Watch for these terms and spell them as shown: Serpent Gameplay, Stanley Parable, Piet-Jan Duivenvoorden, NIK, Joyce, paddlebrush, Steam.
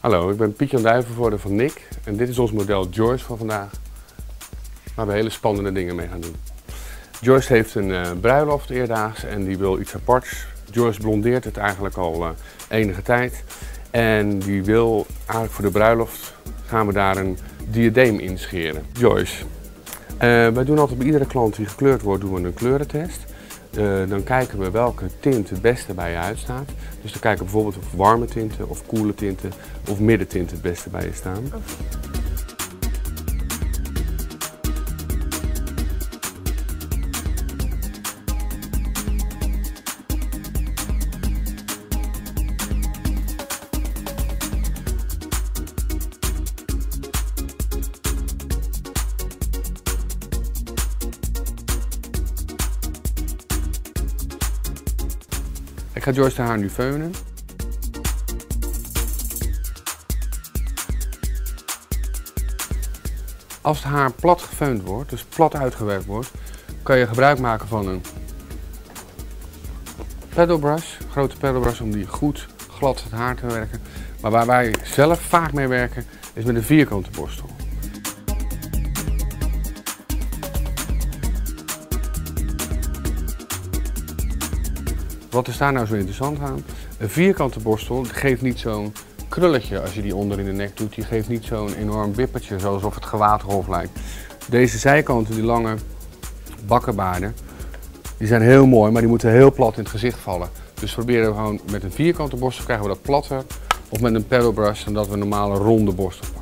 Hallo, ik ben Piet-Jan Duivenvoorden van NIK en dit is ons model Joyce van vandaag, waar we hele spannende dingen mee gaan doen. Joyce heeft een bruiloft eerdaags en die wil iets aparts. Joyce blondeert het eigenlijk al enige tijd en die wil eigenlijk voor de bruiloft gaan we daar een diadeem in scheren. Joyce, wij doen altijd bij iedere klant die gekleurd wordt doen we een kleurentest. Dan kijken we welke tint het beste bij je uitstaat. Dus dan kijken we bijvoorbeeld of warme tinten of koele tinten of middentinten het beste bij je staan. Okay. Ik ga Joyce haar nu feunen. Als het haar plat gefeund wordt, dus plat uitgewerkt wordt, kan je gebruik maken van een paddlebrush, grote paddlebrush, om die goed glad het haar te werken. Maar waar wij zelf vaak mee werken, is met een vierkante borstel. Wat is daar nou zo interessant aan? Een vierkante borstel geeft niet zo'n krulletje als je die onder in de nek doet. Die geeft niet zo'n enorm wippertje, alsof het gewaadgolf lijkt. Deze zijkanten, die lange bakkenbaarden, die zijn heel mooi, maar die moeten heel plat in het gezicht vallen. Dus proberen we gewoon met een vierkante borstel, krijgen we dat platter. Of met een paddlebrush, dan dat we een normale ronde borstel pakken.